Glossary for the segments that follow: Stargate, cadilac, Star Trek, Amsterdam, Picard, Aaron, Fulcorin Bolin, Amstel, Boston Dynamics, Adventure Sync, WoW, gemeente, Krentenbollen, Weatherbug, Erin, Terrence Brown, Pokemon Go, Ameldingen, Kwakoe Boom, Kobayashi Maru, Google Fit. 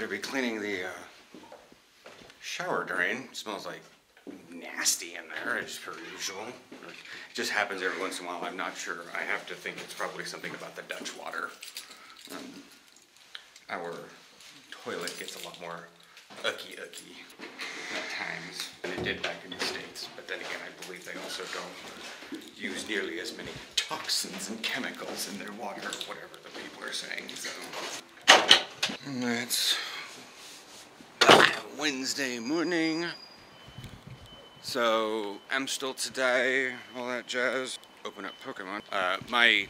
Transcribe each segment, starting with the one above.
after be cleaning the shower drain. It smells like nasty in there as per usual. It just happens every once in a while. I'm not sure. I have to think it's probably something about the Dutch water. Our toilet gets a lot more ucky at times than it did back in the States. But then again, I believe they also don't use nearly as many toxins and chemicals in their water, or whatever the people are saying. So it's Wednesday morning. So Amstel today, all that jazz. Open up Pokemon. My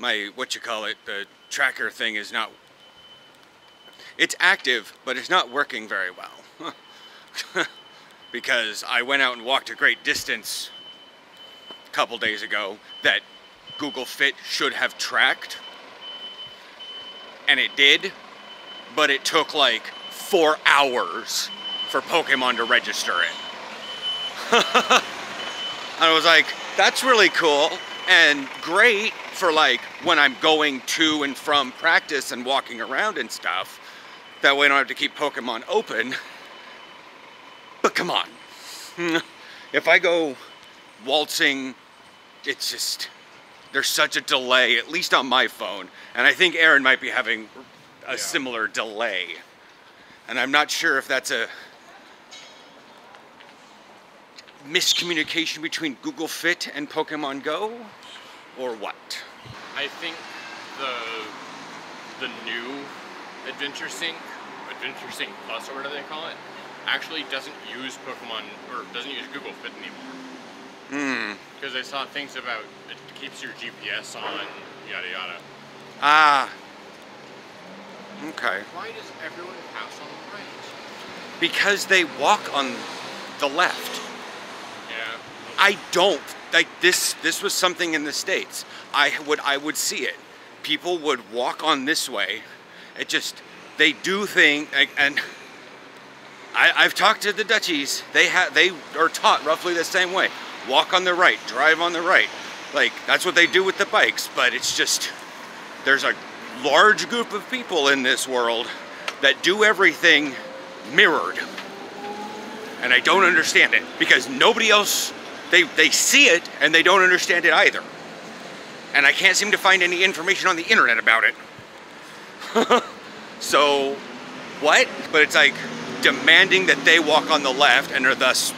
the tracker thing is not. It's active, but it's not working very well because I went out and walked a great distance a couple days ago that Google Fit should have tracked, and it did, but it took like 4 hours for Pokemon to register it. I was like, that's really cool and great for like when I'm going to and from practice and walking around and stuff. That way I don't have to keep Pokemon open. But come on. If I go waltzing, it's just, there's such a delay, at least on my phone. And I think Aaron might be having a similar delay. And I'm not sure if that's a miscommunication between Google Fit and Pokemon Go, or what? I think the new Adventure Sync Plus, or whatever they call it, actually doesn't use Pokemon, or doesn't use Google Fit anymore. Because I saw things about, it keeps your GPS on, yada yada. Ah. Okay. Why does everyone pass on the right? Because they walk on the left. Yeah. I don't. Like this was something in the States. I would see it. People would walk on this way. It just, they do things, and I've talked to the Dutchies. They are taught roughly the same way. Walk on the right, drive on the right. Like that's what they do with the bikes, but it's just, there's a large group of people in this world that do everything mirrored, and I don't understand it because nobody else, they see it and they don't understand it either, and I can't seem to find any information on the internet about it. So what? But it's like demanding that they walk on the left and are thus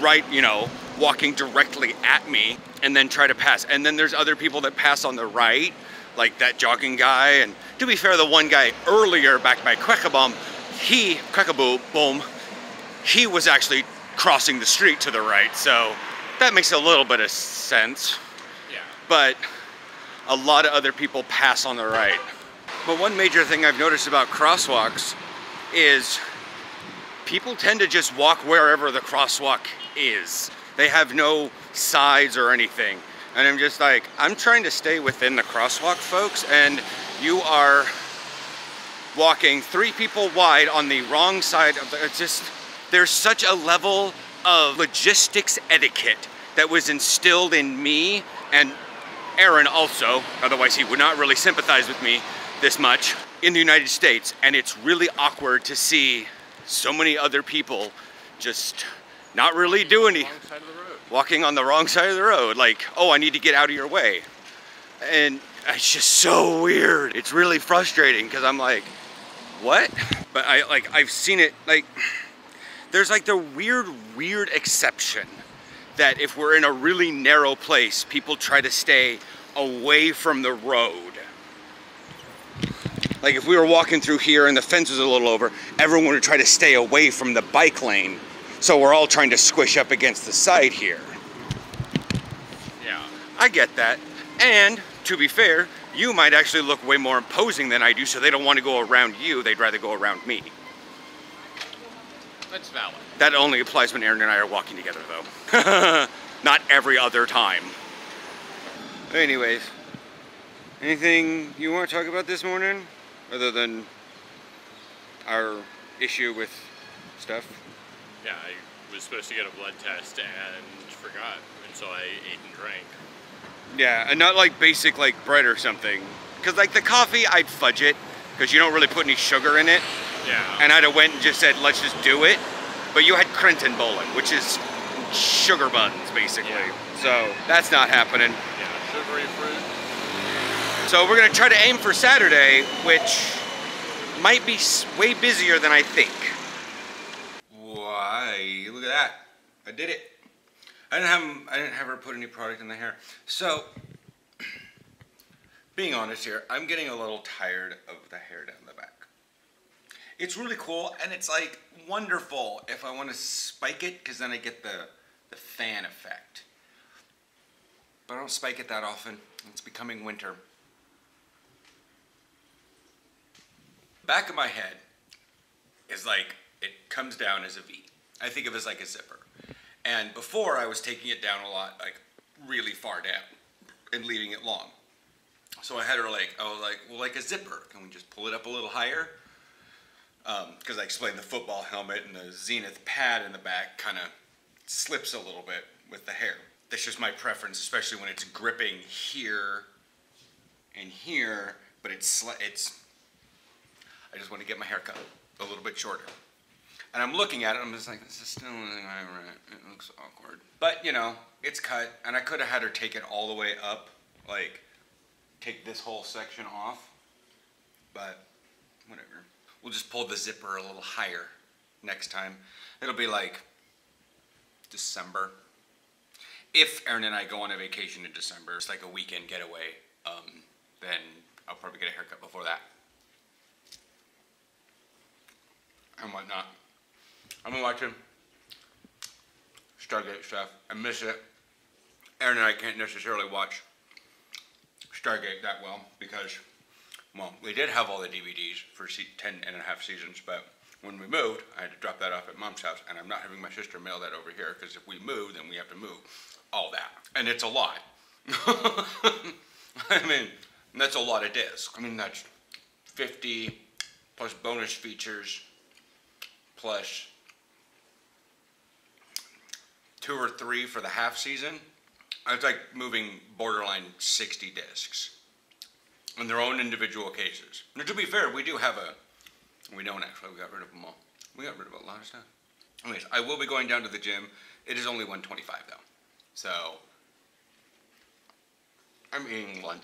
right, you know, walking directly at me, and then try to pass. And then there's other people that pass on the right, like that jogging guy, and to be fair, the one guy earlier back by Kwakoe Boom, he was actually crossing the street to the right, so that makes a little bit of sense. Yeah. But a lot of other people pass on the right. But one major thing I've noticed about crosswalks is people tend to just walk wherever the crosswalk is. They have no sides or anything. And I'm just like, I'm trying to stay within the crosswalk, folks, and you are walking 3 people wide on the wrong side of the, it's just, there's such a level of logistics etiquette that was instilled in me, and Aaron also, otherwise he would not really sympathize with me this much, in the United States, and it's really awkward to see so many other people just not really do any. Walking on the wrong side of the road, like, oh, I need to get out of your way. And it's just so weird. It's really frustrating because I'm like, what? But I've seen it, like, there's like the weird exception that if we're in a really narrow place, people try to stay away from the road. Like if we were walking through here and the fence was a little over, everyone would try to stay away from the bike lane. So we're all trying to squish up against the side here. Yeah. I get that. And to be fair, you might actually look way more imposing than I do, so they don't want to go around you, they'd rather go around me. That's valid. That only applies when Aaron and I are walking together though. Not every other time. Anyways, anything you want to talk about this morning? Other than our issue with stuff? Yeah, I was supposed to get a blood test and forgot, and so I ate and drank. Yeah, and not like basic like bread or something. Because like the coffee, I'd fudge it. because you don't really put any sugar in it. Yeah. And I'd have went and just said, let's just do it. But you had Krentenbollen, which is sugar buttons, basically. Yeah. So that's not happening. Yeah, sugary fruit. So we're going to try to aim for Saturday, which might be way busier than I think. Why? Look at that. I did it. I didn't have her put any product in the hair. So, being honest here, I'm getting a little tired of the hair down the back. It's really cool, and it's like wonderful if I want to spike it, because then I get the fan effect. But I don't spike it that often. It's becoming winter. Back of my head is like, it comes down as a V. I think of it as like a zipper. And before, I was taking it down a lot, like really far down and leaving it long. So I had her like, I was like, well, like a zipper. Can we just pull it up a little higher? Because I explained the football helmet and the Zenith pad in the back kind of slips a little bit with the hair. That's just my preference, especially when it's gripping here and here, but it's I just want to get my hair cut a little bit shorter. And I'm looking at it, I'm just like, this is still in the eye, right? It looks awkward. But, you know, it's cut, and I could have had her take it all the way up, like, take this whole section off, but whatever. We'll just pull the zipper a little higher next time. It'll be like December. If Erin and I go on a vacation in December, it's like a weekend getaway, then I'll probably get a haircut before that. And whatnot. I've been watching Stargate stuff. I miss it. Erin and I can't necessarily watch Stargate that well because, well, we did have all the DVDs for 10.5 seasons, but when we moved, I had to drop that off at Mom's house, and I'm not having my sister mail that over here, because if we move, then we have to move all that. And it's a lot. I mean, that's a lot of discs. I mean, that's 50 plus bonus features, plus 2 or 3 for the half season. It's like moving borderline 60 discs. In their own individual cases. Now, to be fair, we do have we don't actually, we got rid of them all. We got rid of a lot of stuff. Anyways, I will be going down to the gym. It is only 1:25 though. So, I'm eating lunch.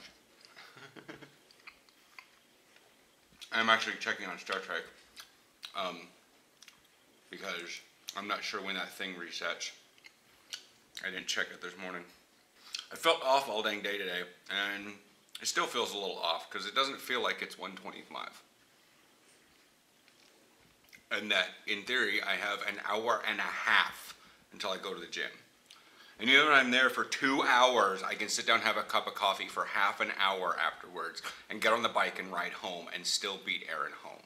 I'm actually checking on Star Trek, because I'm not sure when that thing resets. I didn't check it this morning. I felt off all dang day today, and it still feels a little off because it doesn't feel like it's 1:25. And that, in theory, I have an hour and a half until I go to the gym. And even when I'm there for 2 hours, I can sit down and have a cup of coffee for half an hour afterwards and get on the bike and ride home and still beat Erin home.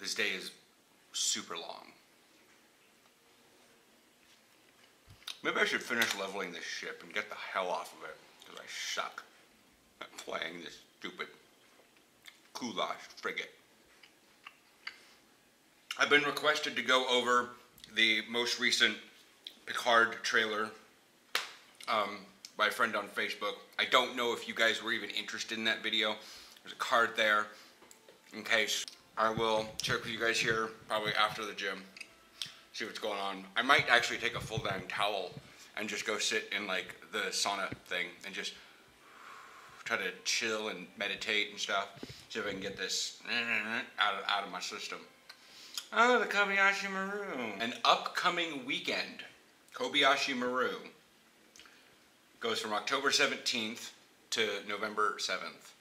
This day is super long. Maybe I should finish leveling this ship and get the hell off of it, because I suck at playing this stupid Kobayashi frigate. I've been requested to go over the most recent Picard trailer by a friend on Facebook. I don't know if you guys were even interested in that video. There's a card there in case. I will check with you guys here probably after the gym. See what's going on. I might actually take a full damn towel and just go sit in like the sauna thing and just try to chill and meditate and stuff. See if I can get this out of my system. Oh, the Kobayashi Maru. An upcoming weekend. Kobayashi Maru goes from October 17th to November 7th.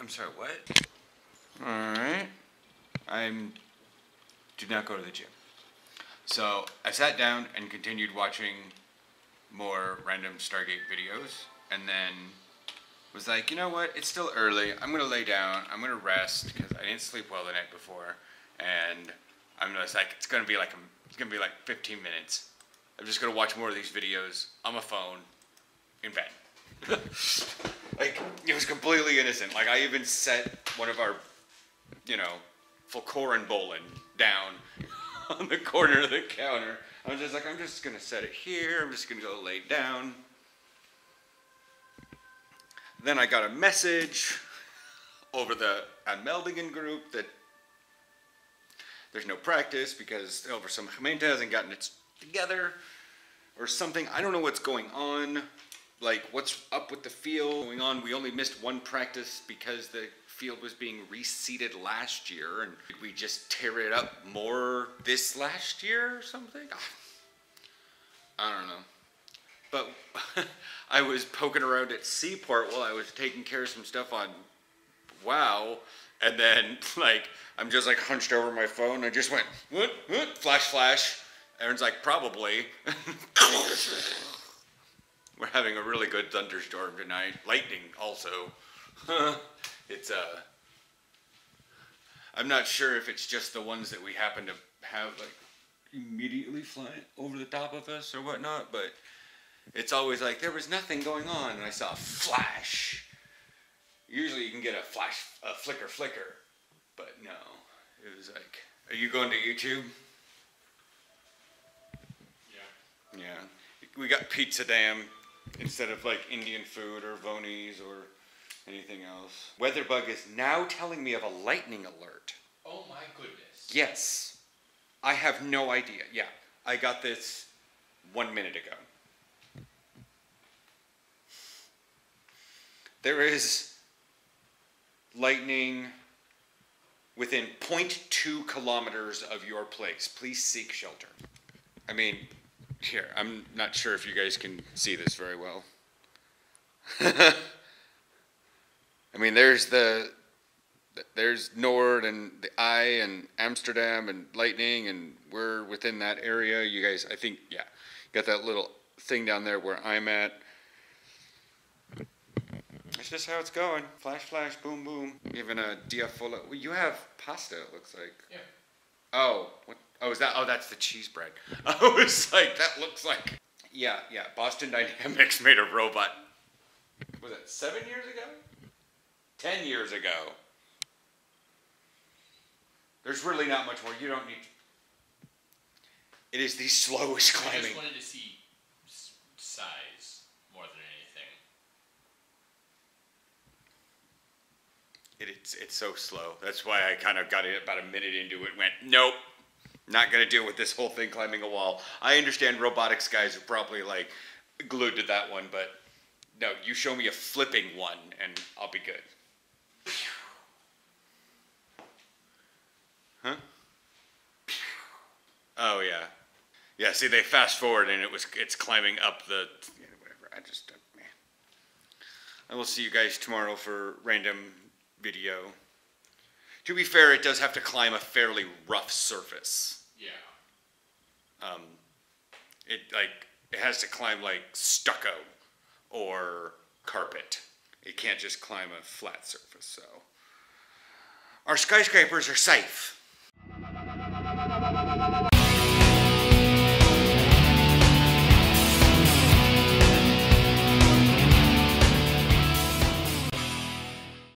I'm sorry, what? Alright. I did not go to the gym. So I sat down and continued watching more random Stargate videos, and then was like, you know what, it's still early. I'm going to lay down. I'm going to rest because I didn't sleep well the night before. And I'm just like, it's going to be like 15 minutes. I'm just going to watch more of these videos on my phone in bed. Like, it was completely innocent. Like, I even set one of our, you know, Fulcorin Bolin down on the corner of the counter. I was just like, I'm just going to set it here. I'm just going to go lay down. Then I got a message over the Ameldingen group that there's no practice because over some gemeente hasn't gotten it together or something. I don't know what's going on, like what's up with the field going on. We only missed one practice because the field was being reseeded last year, and did we just tear it up more this last year or something? I don't know. But I was poking around at Seaport while I was taking care of some stuff on WoW, and then like I'm just like hunched over my phone. I just went what, flash, flash. Aaron's like probably. We're having a really good thunderstorm tonight. Lightning also. It's I'm not sure if it's just the ones that we happen to have like immediately flying over the top of us or whatnot, but it's always like there was nothing going on and I saw a flash. Usually you can get a flash, a flicker, but no, it was like, are you going to YouTube? Yeah. Yeah. We got Pizza Dam instead of like Indian food or Vonies or anything else. Weatherbug is now telling me of a lightning alert. Oh my goodness. Yes. I have no idea. Yeah. I got this 1 minute ago. There is lightning within 0.2 kilometers of your place. Please seek shelter. I mean, here, I'm not sure if you guys can see this very well. I mean, there's Nord and the Eye and Amsterdam and lightning, and we're within that area. You guys, I think, yeah, got that little thing down there where I'm at. That's just how it's going. Flash, flash, boom, boom. Even a diafola. Well, you have pasta, it looks like. Yeah. Oh, what? Oh, is that? Oh, that's the cheese bread. I was like, that looks like. Yeah, yeah. Boston Dynamics made a robot. Was that 7 years ago? 10 years ago. There's really not much more. You don't need. It is the slowest climbing. I just wanted to see size more than anything. It's so slow. That's why I kind of got it about a minute into it. Went nope. Not going to deal with this whole thing climbing a wall. I understand robotics guys are probably like glued to that one, but no, you show me a flipping one and I'll be good. Huh? Oh yeah. Yeah, see they fast forward and it's climbing up the, yeah, whatever. I just, man. I will see you guys tomorrow for random video. To be fair, it does have to climb a fairly rough surface. Yeah. It has to climb like stucco or carpet. It can't just climb a flat surface, so. Our skyscrapers are safe.